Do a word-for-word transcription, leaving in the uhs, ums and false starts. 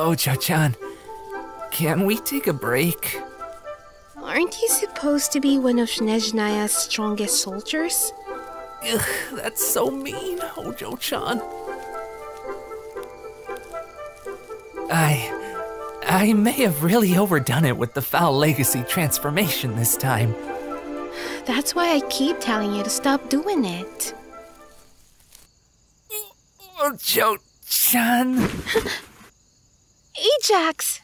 Oh, Cha-chan, can we take a break? Aren't you supposed to be one of Snezhnaya's strongest soldiers? Ugh, that's so mean, Hojo-chan. I... I may have really overdone it with the Foul Legacy transformation this time. That's why I keep telling you to stop doing it. Hojo-chan... Ajax!